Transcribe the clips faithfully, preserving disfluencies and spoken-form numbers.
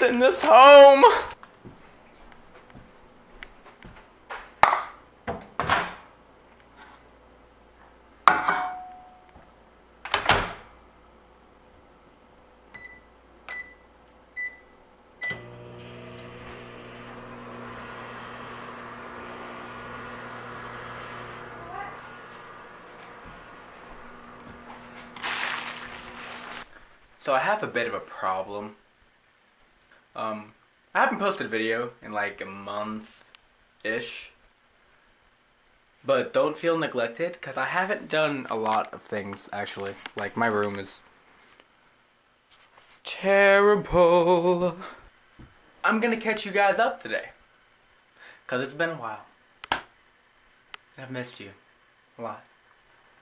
peace in this home. So I have a bit of a problem. Um, I haven't posted a video in like a month-ish. But don't feel neglected, because I haven't done a lot of things, actually. Like, my room is terrible. I'm gonna catch you guys up today, because it's been a while. And I've missed you a lot.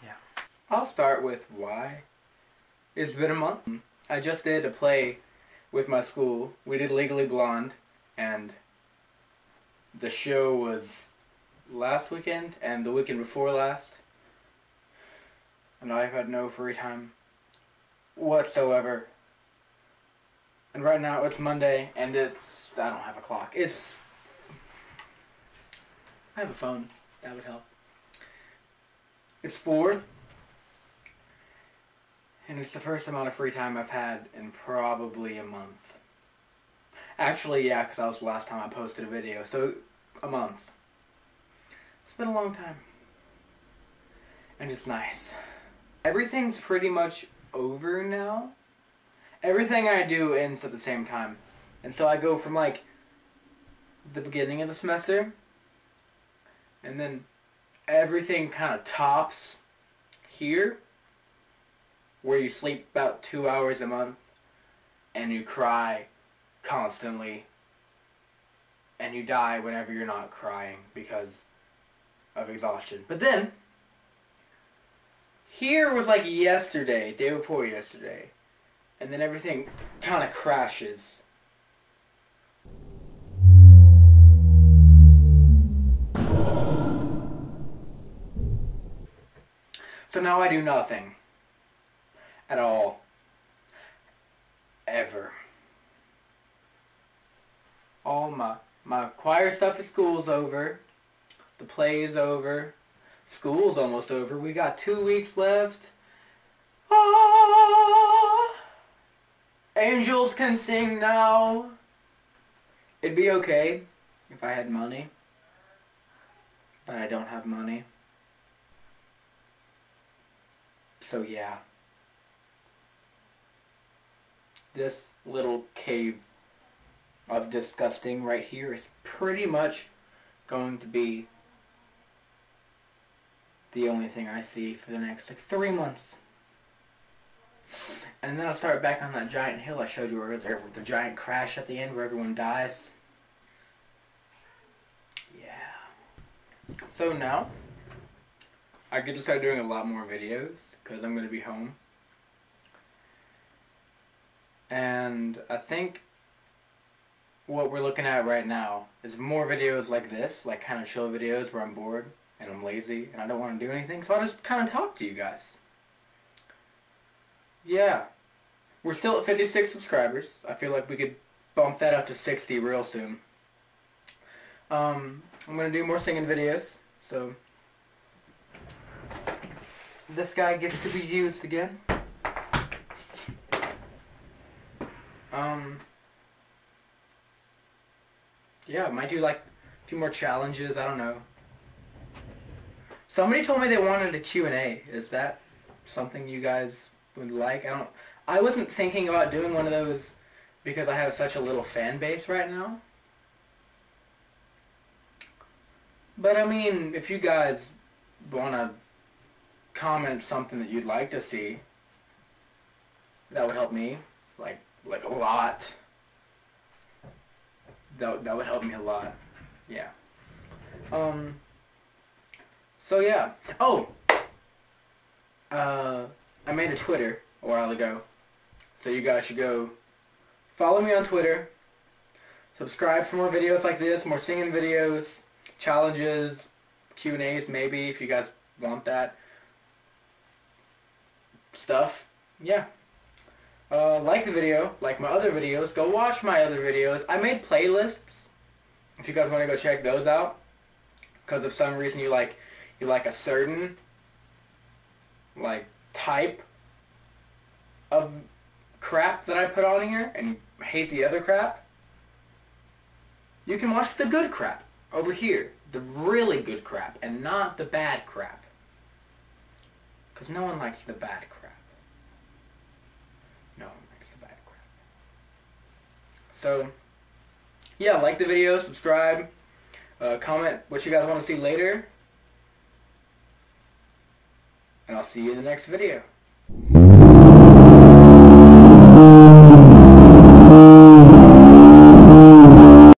Yeah. I'll start with why it's been a month. I just did a play with my school. We did Legally Blonde, and the show was last weekend and the weekend before last. And I've had no free time whatsoever. And right now it's Monday, and it's... I don't have a clock. It's... I have a phone. That would help. It's four. And it's the first amount of free time I've had in probably a month. Actually, yeah, because that was the last time I posted a video. So, a month. It's been a long time. And it's nice. Everything's pretty much over now. Everything I do ends at the same time. And so I go from, like, the beginning of the semester. And then everything kind of tops here, where you sleep about two hours a month, and you cry constantly, and you die whenever you're not crying because of exhaustion. But then, here was like yesterday, day before yesterday, and then everything kind of crashes. So now I do nothing. At all. Ever. All my, my choir stuff at school's over. The play is over. School's almost over. We got two weeks left. Ah! Angels can sing now. It'd be okay if I had money. But I don't have money. So yeah. This little cave of disgusting right here is pretty much going to be the only thing I see for the next like three months. And then I'll start back on that giant hill I showed you earlier with the giant crash at the end where everyone dies. Yeah. So now, I could just start doing a lot more videos because I'm going to be home. And I think what we're looking at right now is more videos like this, like kind of chill videos where I'm bored and I'm lazy and I don't want to do anything, so I just kind of talk to you guys. Yeah. We're still at fifty-six subscribers. I feel like we could bump that up to sixty real soon. Um, I'm going to do more singing videos, so this guy gets to be used again. Um, yeah, I might do like a few more challenges, I don't know. Somebody told me they wanted a Q and A. Is that something you guys would like? I don't, I wasn't thinking about doing one of those because I have such a little fan base right now. But I mean, if you guys want to comment something that you'd like to see, that would help me, like, like a lot. That, that would help me a lot. Yeah. Um. So yeah. Oh! Uh, I made a Twitter a while ago. So you guys should go follow me on Twitter. Subscribe for more videos like this. More singing videos. Challenges. Q and A's maybe if you guys want that. Stuff. Yeah. Uh, like the video, like my other videos, go watch my other videos. I made playlists, if you guys want to go check those out, because if some reason you like, you like a certain, like, type of crap that I put on here, and you hate the other crap, you can watch the good crap over here, the really good crap, and not the bad crap, because no one likes the bad crap. No one likes the bad crap. So, yeah, like the video, subscribe, uh, comment what you guys want to see later, and I'll see you in the next video.